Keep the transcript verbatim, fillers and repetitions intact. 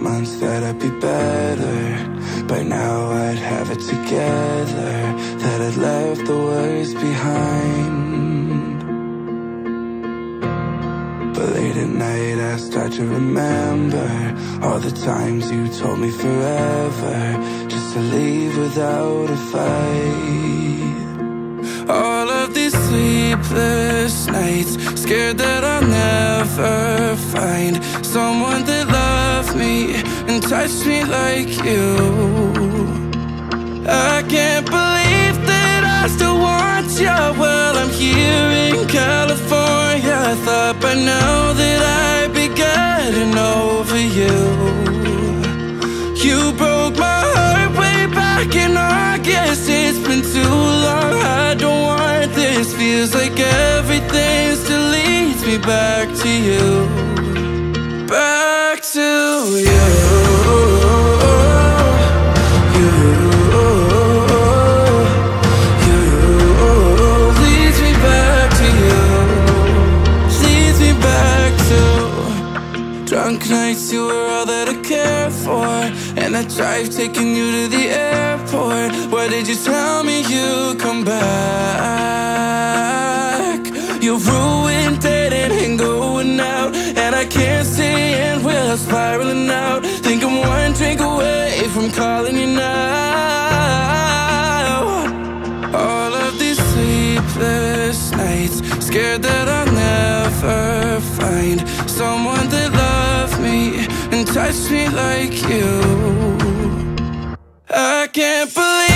Months that I'd be better. By now I'd have it together, that I'd left the worries behind. But late at night I start to remember all the times you told me forever, just to leave without a fight. All of these sleepless nights, scared that I'll never find someone that loved me and touched me like you. I can't believe that I still want you. Well, I'm here in California. I thought by now that I'd be getting over you. You broke my heart way back in August. It's been too long, I don't want this. Feels like everything still leads me back to you. Back to you, you, you. Leads me back to you, leads me back to drunk nights. You were all that I cared for, and I tried taking you to the airport. Why did you tell me you come back? You ruined it and ain't going out, and I can't stand where I'm spiraling out. Think I'm one drink away from calling you now. All of these sleepless nights, scared that I'll never find someone that loved me and touched me like you. I can't believe